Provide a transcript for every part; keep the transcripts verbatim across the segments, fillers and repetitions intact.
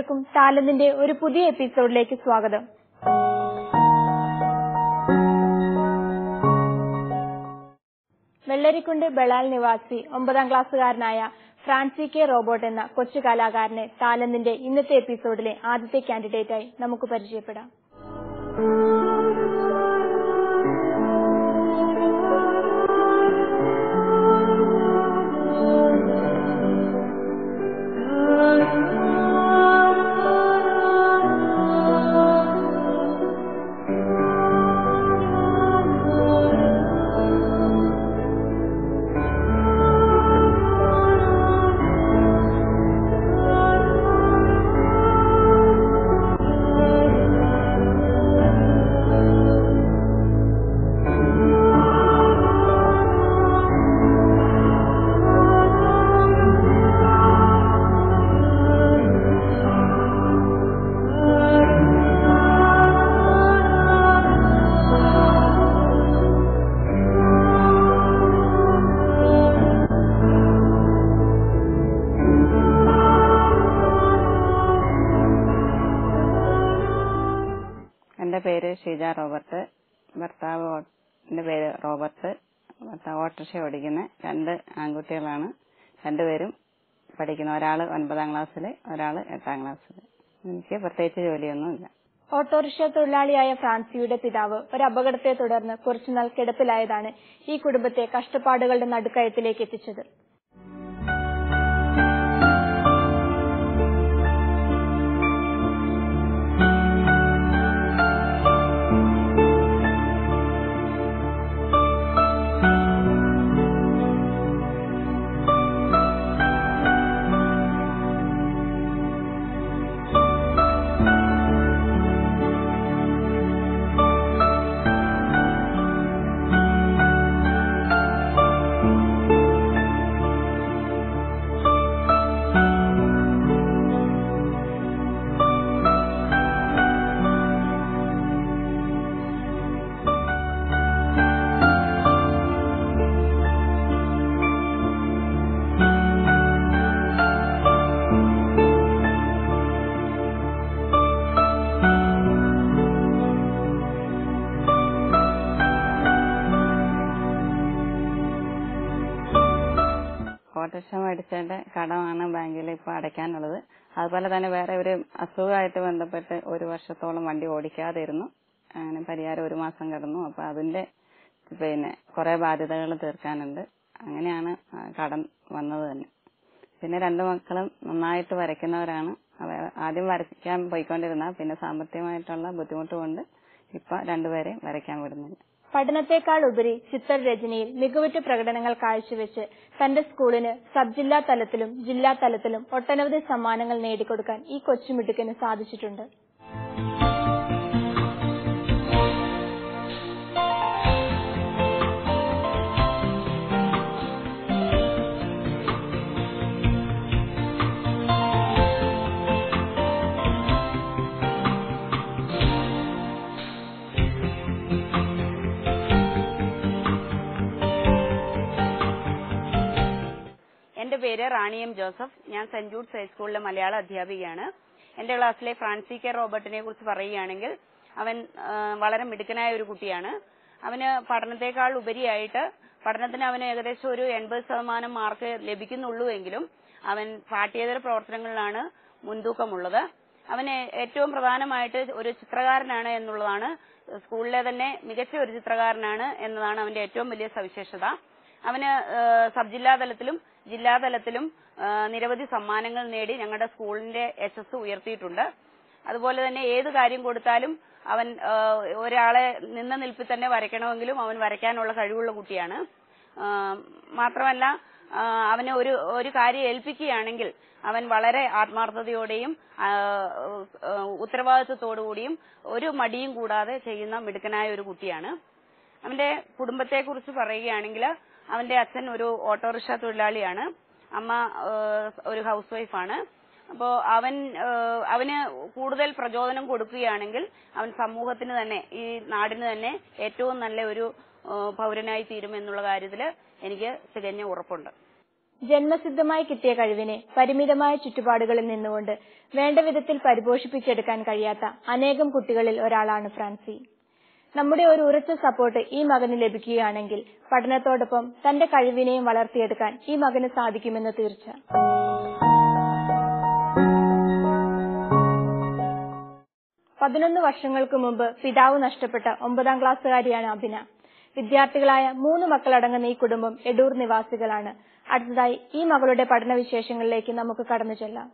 എല്ലാവർക്കും താലന്റിന്റെ ഒരു പുതിയ എപ്പിസോഡിലേക്ക് സ്വാഗതം. വെള്ളരിക്കുണ്ട് ബളാൽ നിവാസി ഒമ്പതാം ക്ലാസ്സുകാരനായ ഫ്രാൻസി കെ റോബോട്ട് എന്ന കൊച്ചു കലാകാരനെ താലന്റിന്റെ ഇന്നത്തെ എപ്പിസോഡിലെ ആദ്യത്തെ കാൻഡിഡേറ്റായി നമുക്ക് പരിചയപ്പെടാം. പേര് ഷീജ റോബർട്ട്, ഭർത്താവിന്റെ പേര് റോബർട്ട്, ഭർത്താവ് ഓട്ടോറിക്ഷ ഓടിക്കുന്ന രണ്ട് ആൺകുട്ടികളാണ്. രണ്ടുപേരും പഠിക്കുന്ന, ഒരാള് ഒൻപതാം ക്ലാസ്സില് ഒരാള് എട്ടാം ക്ലാസ്സില്. എനിക്ക് പ്രത്യേകിച്ച് ജോലിയൊന്നുമില്ല. ഓട്ടോറിക്ഷ തൊഴിലാളിയായ ഫ്രാൻസിയുടെ പിതാവ് ഒരു അപകടത്തെ തുടർന്ന് കുറച്ചുനാൾ കിടപ്പിലായതാണ് ഈ കുടുംബത്തെ കഷ്ടപ്പാടുകളുടെ നടുക്കയത്തിലേക്ക് എത്തിച്ചത്. ഓട്ടോറിക്ഷ മേടിച്ചതിന്റെ കടമാണ് ബാങ്കിൽ ഇപ്പൊ അടയ്ക്കാനുള്ളത്. അതുപോലെ തന്നെ വേറെ ഒരു അസുഖമായിട്ട് ബന്ധപ്പെട്ട് ഒരു വർഷത്തോളം വണ്ടി ഓടിക്കാതിരുന്നു. അങ്ങനെ പരിഹാരം ഒരു മാസം കിടന്നു. അപ്പൊ അതിന്റെ പിന്നെ കുറെ ബാധ്യതകൾ തീർക്കാനുണ്ട്. അങ്ങനെയാണ് കടം വന്നത് തന്നെ. പിന്നെ രണ്ടു മക്കളും നന്നായിട്ട് വരയ്ക്കുന്നവരാണ്. ആദ്യം വരയ്ക്കാൻ പോയിക്കൊണ്ടിരുന്ന, പിന്നെ സാമ്പത്തികമായിട്ടുള്ള ബുദ്ധിമുട്ട് കൊണ്ട് ഇപ്പൊ രണ്ടുപേരെയും വരയ്ക്കാൻ വിടുന്നില്ല. പഠനത്തെക്കാൾ ഉപരി ചിത്രരചനയിൽ മികവുറ്റ പ്രകടനങ്ങൾ കാഴ്ചവെച്ച് തന്റെ സ്കൂളിന് സബ് ജില്ലാ തലത്തിലും ജില്ലാ തലത്തിലും ഒട്ടനവധി സമ്മാനങ്ങൾ നേടിക്കൊടുക്കാൻ ഈ കൊച്ചുമിടുക്കന് സാധിച്ചിട്ടുണ്ട്. എന്റെ പേര് റാണി എം ജോസഫ്. ഞാൻ സെന്റ് ജൂഡ്സ് ഹൈസ്കൂളിലെ മലയാള അധ്യാപികയാണ്. എന്റെ ക്ലാസ്സിലെ ഫ്രാൻസി കെ റോബർട്ടിനെ കുറിച്ച് പറയുകയാണെങ്കിൽ അവൻ വളരെ മിടുക്കനായ ഒരു കുട്ടിയാണ്. അവന് പഠനത്തെക്കാൾ ഉപരിയായിട്ട്, പഠനത്തിന് അവന് ഏകദേശം ഒരു എൺപത് ശതമാനം മാർക്ക് ലഭിക്കുന്നുള്ളൂ എങ്കിലും അവൻ പാഠ്യേതര പ്രവർത്തനങ്ങളിലാണ് മുൻതൂക്കമുള്ളത്. അവന് ഏറ്റവും പ്രധാനമായിട്ട് ഒരു ചിത്രകാരനാണ് എന്നുള്ളതാണ്, സ്കൂളിലെ തന്നെ മികച്ച ഒരു ചിത്രകാരനാണ് എന്നതാണ് അവന്റെ ഏറ്റവും വലിയ സവിശേഷത. അവന് സബ് ജില്ലാ തലത്തിലും ജില്ലാതലത്തിലും നിരവധി സമ്മാനങ്ങൾ നേടി ഞങ്ങളുടെ സ്കൂളിന്റെ യശസ് ഉയർത്തിയിട്ടുണ്ട്. അതുപോലെ തന്നെ ഏത് കാര്യം കൊടുത്താലും അവൻ ഒരാളെ നിന്ന നിൽപ്പിൽ തന്നെ വരയ്ക്കണമെങ്കിലും അവൻ വരയ്ക്കാനുള്ള കഴിവുള്ള കുട്ടിയാണ്. മാത്രമല്ല, അവനെ ഒരു ഒരു കാര്യം ഏൽപ്പിക്കുകയാണെങ്കിൽ അവൻ വളരെ ആത്മാർത്ഥതയോടെയും ഉത്തരവാദിത്വത്തോടുകൂടിയും ഒരു മടിയും കൂടാതെ ചെയ്യുന്ന മിടുക്കനായ ഒരു കുട്ടിയാണ്. അവന്റെ കുടുംബത്തെക്കുറിച്ച് പറയുകയാണെങ്കിൽ അവന്റെ അച്ഛൻ ഒരു ഓട്ടോറിക്ഷ തൊഴിലാളിയാണ്, അമ്മ ഒരു ഹൌസ് വൈഫാണ്. അപ്പോ അവൻ അവന് കൂടുതൽ പ്രചോദനം കൊടുക്കുകയാണെങ്കിൽ അവൻ സമൂഹത്തിന് തന്നെ, ഈ നാടിന് തന്നെ ഏറ്റവും നല്ല ഒരു പൗരനായി തീരുമെന്നുള്ള കാര്യത്തിൽ എനിക്ക് തികഞ്ഞ ഉറപ്പുണ്ട്. ജന്മസിദ്ധമായി കിട്ടിയ കഴിവിനെ പരിമിതമായ ചുറ്റുപാടുകളിൽ നിന്നുകൊണ്ട് വേണ്ട വിധത്തിൽ പരിപോഷിപ്പിച്ചെടുക്കാൻ കഴിയാത്ത അനേകം കുട്ടികളിൽ ഒരാളാണ് ഫ്രാൻസി. നമ്മുടെ ഒരു ഉറച്ച സപ്പോർട്ട് ഈ മകന് ലഭിക്കുകയാണെങ്കിൽ പഠനത്തോടൊപ്പം തന്റെ കഴിവിനെയും വളർത്തിയെടുക്കാൻ ഈ മകന് സാധിക്കുമെന്ന് തീർച്ച. പതിനൊന്ന് വർഷങ്ങൾക്ക് മുമ്പ് പിതാവ് നഷ്ടപ്പെട്ട ഒമ്പതാം ക്ലാസ്സുകാരിയാണ് അഭിന. വിദ്യാർത്ഥികളായ മൂന്ന് മക്കളടങ്ങുന്ന ഈ കുടുംബം എഡൂർ നിവാസികളാണ്. അടുത്തതായി ഈ മകളുടെ പഠനവിശേഷങ്ങളിലേക്ക് നമുക്ക് കടന്നു ചെല്ലാം.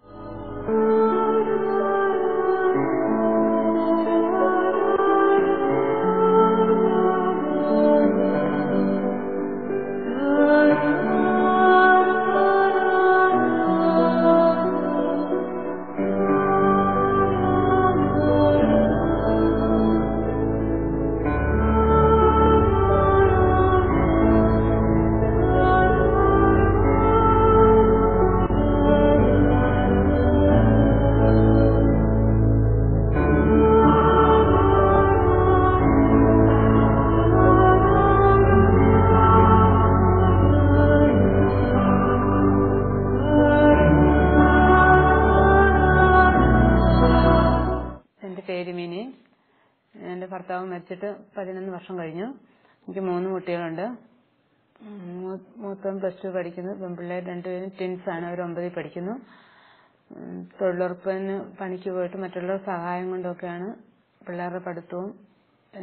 ഭർത്താവ് മരിച്ചിട്ട് പതിനൊന്ന് വർഷം കഴിഞ്ഞു. എനിക്ക് മൂന്ന് കുട്ടികളുണ്ട്. മൂത്തവൻ പ്ലസ് ടു പഠിക്കുന്നു. പെൺപിള്ളേർ രണ്ടുപേരും ട്വിൻസ് ആണ്. അവർ ഒമ്പതിൽ പഠിക്കുന്നു. തൊഴിലുറപ്പിന് പണിക്ക് പോയിട്ട് മറ്റുള്ളവർ സഹായം കൊണ്ടൊക്കെയാണ് പിള്ളേരുടെ പഠിത്തവും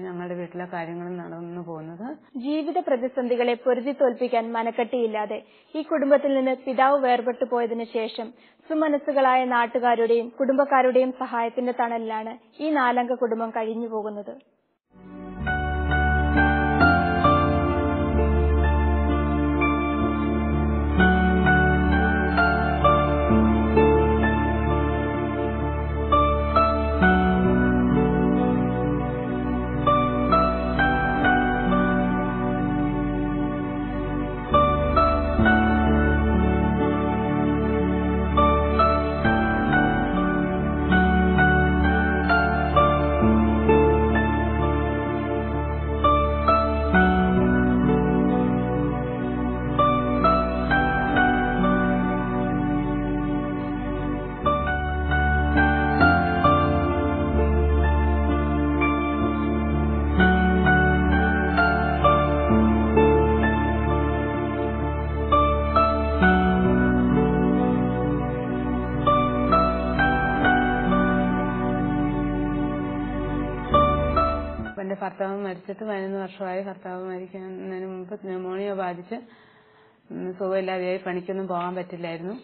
ഞങ്ങളുടെ വീട്ടിലെ കാര്യങ്ങളും നടന്നു പോകുന്നത്. ജീവിത പ്രതിസന്ധികളെ പൊരുതി തോൽപ്പിക്കാൻ മനക്കെട്ടിയില്ലാതെ ഈ കുടുംബത്തിൽ നിന്ന് പിതാവ് വേർപെട്ടു പോയതിനു ശേഷം സുമനസ്സുകളായ നാട്ടുകാരുടെയും കുടുംബക്കാരുടെയും സഹായത്തിന്റെ തണലിലാണ് ഈ നാലംഗ കുടുംബം കഴിഞ്ഞു പോകുന്നത്. ഭർത്താവ് മരിച്ചിട്ട് പതിനൊന്ന് വർഷമായി. ഭർത്താവ് മരിക്കുന്നതിന് മുമ്പ് ന്യൂമോണിയ ബാധിച്ച് സുഖമില്ലാതെയായി. പണിക്കൊന്നും പോകാൻ പറ്റില്ലായിരുന്നു.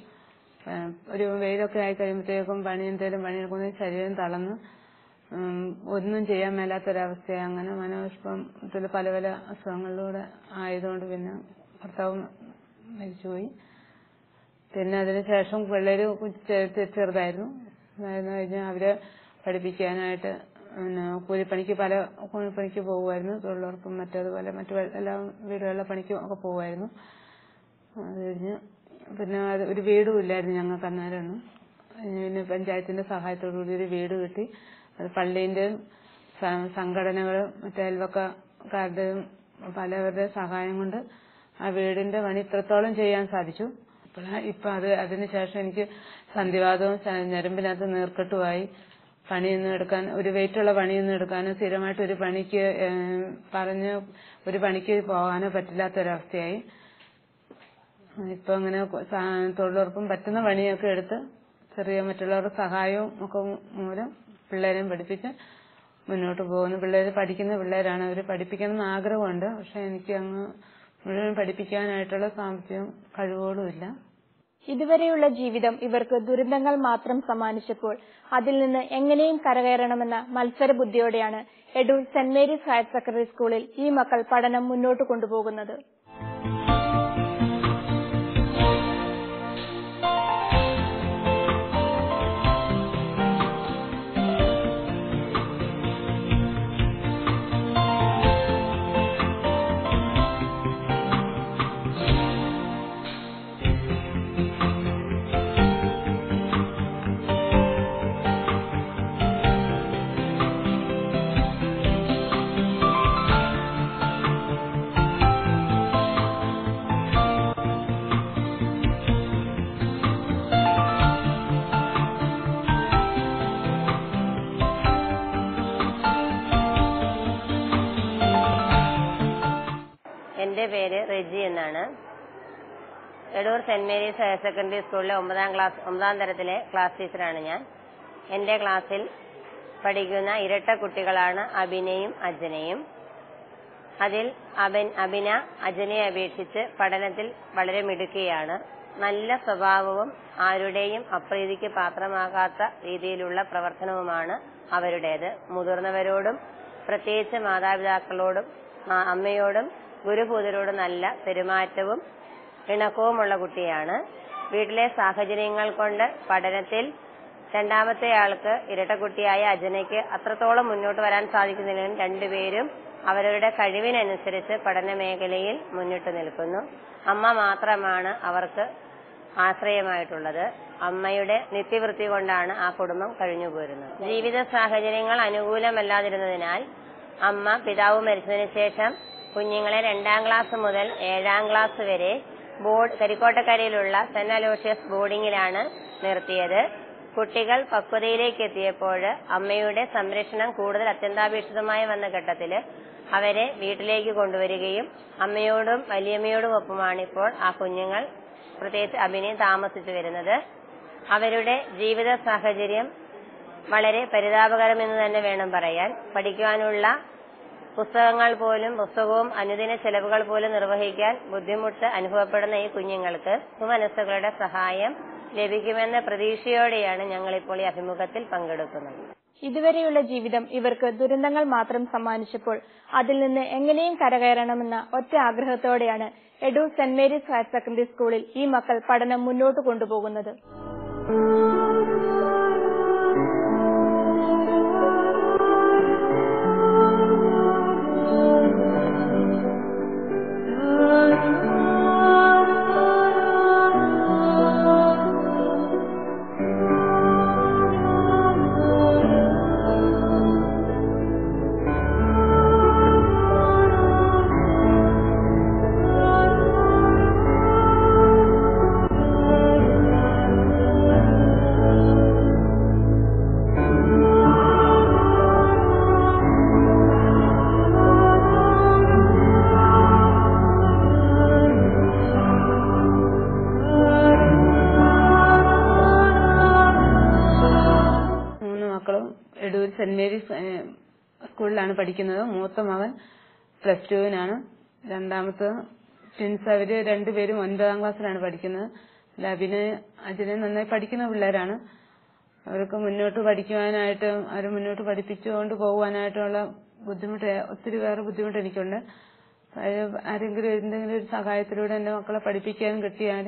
ഒരു വെയിലൊക്കെ ആയി കഴിയുമ്പോഴത്തേക്കും പണി എന്തേലും പണിയെടുക്കുന്ന ശരീരം തളർന്ന് ഒന്നും ചെയ്യാൻ മേലാത്തൊരവസ്ഥയായി. അങ്ങനെ മനോവിഷ്പത്തിൽ പല പല അസുഖങ്ങളിലൂടെ ആയതുകൊണ്ട് പിന്നെ ഭർത്താവ് മരിച്ചുപോയി. പിന്നെ അതിനുശേഷം പിള്ളേർ ചെറുതായിരുന്നു. അതായത് കഴിഞ്ഞാൽ അവരെ പഠിപ്പിക്കാനായിട്ട് പിന്നെ കൂലിപ്പണിക്ക് പല കൂലിപ്പണിക്ക് പോകുമായിരുന്നു. തൊഴിലുറപ്പും മറ്റേതുപോലെ മറ്റു എല്ലാ വീടുകളിലെ പണിക്കും ഒക്കെ പോകുമായിരുന്നു. അത് കഴിഞ്ഞ് പിന്നെ ഒരു വീടും ഇല്ലായിരുന്നു ഞങ്ങൾക്ക് അന്നേരമാണ്. പിന്നെ പഞ്ചായത്തിന്റെ സഹായത്തോടുകൂടി ഒരു വീട് കിട്ടി. അത് പള്ളീൻ്റെയും സംഘടനകളും മറ്റേ അയൽവക്കക്കാരുടെയും പലവരുടെയും സഹായം കൊണ്ട് ആ വീടിന്റെ പണി ഇത്രത്തോളം ചെയ്യാൻ സാധിച്ചു. അപ്പോൾ ഇപ്പം അത് അതിനുശേഷം എനിക്ക് സന്ധിവാദവും ഞരമ്പിനകത്ത് നീർക്കെട്ടുമായി. പണിയൊന്നും എടുക്കാൻ ഒരു വെയിറ്റുള്ള പണിയൊന്നും എടുക്കാനോ സ്ഥിരമായിട്ട് ഒരു പണിക്ക് പറഞ്ഞ് ഒരു പണിക്ക് പോകാനോ പറ്റില്ലാത്തൊരവസ്ഥയായി. ഇപ്പം അങ്ങനെ തൊഴിലുറപ്പും പറ്റുന്ന പണിയൊക്കെ എടുത്ത് ചെറിയ മറ്റുള്ളവരുടെ സഹായവും ഒക്കെ മൂലം പിള്ളേരെയും പഠിപ്പിച്ച് മുന്നോട്ട് പോകുന്നു. പിള്ളേർ പഠിക്കുന്ന പിള്ളേരാണ്. അവർ പഠിപ്പിക്കണമെന്ന് ആഗ്രഹമുണ്ട്. പക്ഷെ എനിക്ക് അങ്ങ് മുഴുവൻ പഠിപ്പിക്കാനായിട്ടുള്ള സാമ്പത്തികവും കഴിവുകളുമില്ല. ഇതുവരെയുള്ള ജീവിതം ഇവർക്ക് ദുരന്തങ്ങൾ മാത്രം സമ്മാനിച്ചപ്പോൾ അതിൽ നിന്ന് എങ്ങനെയും കരകയറണമെന്ന മത്സരബുദ്ധിയോടെയാണ് Edoor saint Mary's higher secondary സ്കൂളിൽ ഈ മക്കൾ പഠനം മുന്നോട്ട് കൊണ്ടുപോകുന്നത്. എൻ്റെ പേര് റെജി എന്നാണ്. Edoor saint Mary's higher secondary സ്കൂളിലെ ഒമ്പതാം ക്ലാസ് ഒമ്പതാം തരത്തിലെ ക്ലാസ് ടീച്ചറാണ് ഞാൻ. എൻ്റെ ക്ലാസ്സിൽ പഠിക്കുന്ന ഇരട്ട കുട്ടികളാണ് അഭിനയും അജനയും. അതിൽ അബൻ അഭിന അജനയെ അപേക്ഷിച്ച് പഠനത്തിൽ വളരെ മിടുക്കിയാണ്. നല്ല സ്വഭാവവും ആരുടെയും അപ്രീതിക്ക് പാത്രമാകാത്ത രീതിയിലുള്ള പ്രവർത്തനവുമാണ് അവരുടേത്. മുതിർന്നവരോടും പ്രത്യേകിച്ച് മാതാപിതാക്കളോടും അമ്മയോടും ഗുരുപൂതരോടും നല്ല പെരുമാറ്റവും ഇണക്കവുമുള്ള കുട്ടിയാണ്. വീട്ടിലെ സാഹചര്യങ്ങൾ കൊണ്ട് പഠനത്തിൽ രണ്ടാമത്തെ ആൾക്ക് ഇരട്ടക്കുട്ടിയായ അജനയ്ക്ക് അത്രത്തോളം മുന്നോട്ട് വരാൻ സാധിക്കുന്നില്ലെങ്കിലും രണ്ടുപേരും അവരവരുടെ കഴിവിനനുസരിച്ച് പഠന മേഖലയിൽ മുന്നിട്ട് നിൽക്കുന്നു. അമ്മ മാത്രമാണ് അവർക്ക് ആശ്രയമായിട്ടുള്ളത്. അമ്മയുടെ നിത്യവൃത്തി കൊണ്ടാണ് ആ കുടുംബം കഴിഞ്ഞുപോരുന്നത്. ജീവിത സാഹചര്യങ്ങൾ അനുകൂലമല്ലാതിരുന്നതിനാൽ അമ്മ പിതാവ് മരിച്ചതിന് ശേഷം കുഞ്ഞുങ്ങളെ രണ്ടാം ക്ലാസ് മുതൽ ഏഴാം ക്ലാസ് വരെ ബോർഡ് കരിക്കോട്ടക്കരയിലുള്ള സെന്റ് അലോഷ്യസ് ബോർഡിങ്ങിലാണ് നിർത്തിയത്. കുട്ടികൾ പക്വതയിലേക്ക് എത്തിയപ്പോൾ അമ്മയുടെ സംരക്ഷണം കൂടുതൽ അത്യന്താപേക്ഷിതമായി വന്ന ഘട്ടത്തിൽ അവരെ വീട്ടിലേക്ക് കൊണ്ടുവരികയും അമ്മയോടും വലിയമ്മയോടും ഒപ്പമാണ് ഇപ്പോൾ ആ കുഞ്ഞുങ്ങൾ, പ്രത്യേകിച്ച് അഭിനയം, താമസിച്ചു വരുന്നത്. അവരുടെ ജീവിത സാഹചര്യം വളരെ പരിതാപകരമെന്ന് തന്നെ വേണം പറയാൻ. പഠിക്കുവാനുള്ള പുസ്തകങ്ങൾ പോലും പുസ്തകവും അനുദിന ചെലവുകൾ പോലും നിർവഹിക്കാൻ ബുദ്ധിമുട്ട് അനുഭവപ്പെടുന്ന ഈ കുഞ്ഞുങ്ങൾക്ക് സുമനസ്സുകളുടെ സഹായം ലഭിക്കുമെന്ന പ്രതീക്ഷയോടെയാണ് ഞങ്ങളിപ്പോൾ ഈ അഭിമുഖത്തിൽ പങ്കെടുക്കുന്നത്. ഇതുവരെയുള്ള ജീവിതം ഇവർക്ക് ദുരന്തങ്ങൾ മാത്രം സമ്മാനിച്ചപ്പോൾ അതിൽ നിന്ന് എങ്ങനെയും കരകയറണമെന്ന ഒറ്റ ആഗ്രഹത്തോടെയാണ് Edoor saint Mary's higher secondary സ്കൂളിൽ ഈ മക്കൾ പഠനം മുന്നോട്ട് കൊണ്ടുപോകുന്നത്. എഡൂർ സെന്റ് മേരീസ് സ്കൂളിലാണ് പഠിക്കുന്നത്. മൂത്ത മകൻ പ്ലസ് ടുവിനാണ്. രണ്ടാമത്തെ ട്വിൻസ്. അവര് രണ്ടുപേരും ഒൻപതാം ക്ലാസ്സിലാണ് പഠിക്കുന്നത്. അഭിനയ അജനയും നന്നായി പഠിക്കുന്ന പിള്ളേരാണ്. അവർക്ക് മുന്നോട്ട് പഠിക്കുവാനായിട്ട് അവർ മുന്നോട്ട് പഠിപ്പിച്ചുകൊണ്ട് പോകുവാനായിട്ടുള്ള ബുദ്ധിമുട്ട് ഒത്തിരി വേറെ ബുദ്ധിമുട്ട് എനിക്കുണ്ട്. ആരെങ്കിലും എന്തെങ്കിലും ഒരു സഹായത്തിലൂടെ എന്റെ മക്കളെ പഠിപ്പിക്കാൻ കിട്ടിയാൽ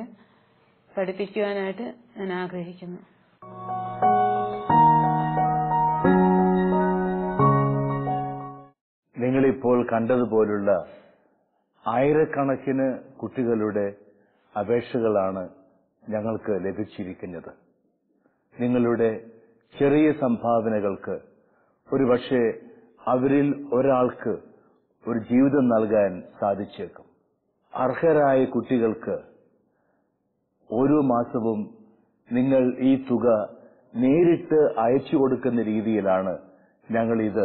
പഠിപ്പിക്കുവാനായിട്ട് ഞാൻ ആഗ്രഹിക്കുന്നു. നിങ്ങളിപ്പോൾ കണ്ടതുപോലുള്ള ആയിരക്കണക്കിന് കുട്ടികളുടെ അപേക്ഷകളാണ് ഞങ്ങൾക്ക് ലഭിച്ചിരിക്കുന്നത്. നിങ്ങളുടെ ചെറിയ സംഭാവനകൾക്ക് ഒരുപക്ഷെ അവരിൽ ഒരാൾക്ക് ഒരു ജീവിതം നൽകാൻ സാധിച്ചേക്കും. അർഹരായ കുട്ടികൾക്ക് ഓരോ മാസവും നിങ്ങൾ ഈ തുക നേരിട്ട് അയച്ചു കൊടുക്കുന്ന രീതിയിലാണ് ഞങ്ങളിത്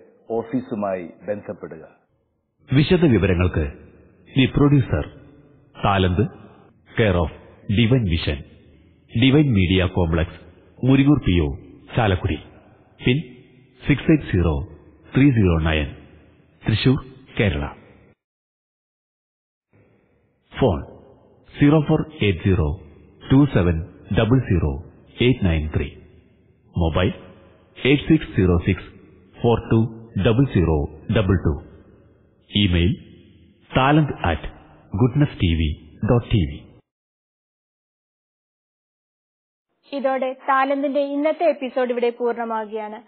ഓഫീസുമായി ബന്ധപ്പെടുക. വിശദ വിവരങ്ങൾക്ക് the producer Thalanth, care of divine mission, divine media complex, Muringoor P O, Chalakudy. Pin six eight zero three zero nine, Thrissur, Kerala. Phone zero four eight zero two seven double zero eight nine three, mobile eight six zero six four two double zero double two, email talent at goodness T V dot T V. ഇതോടെ താലന്റിന്റെ ഇന്നത്തെ episode ഇവിടെ പൂർണ്ണമാകുകയാണ്.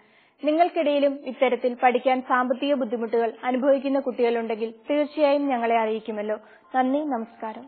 നിങ്ങൾക്കിടയിലും ഇത്തരത്തിൽ പഠിക്കാൻ സാമ്പത്തിക ബുദ്ധിമുട്ടുകൾ അനുഭവിക്കുന്ന കുട്ടികളുണ്ടെങ്കിൽ തീർച്ചയായും ഞങ്ങളെ അറിയിക്കുമല്ലോ. നന്ദി, നമസ്കാരം.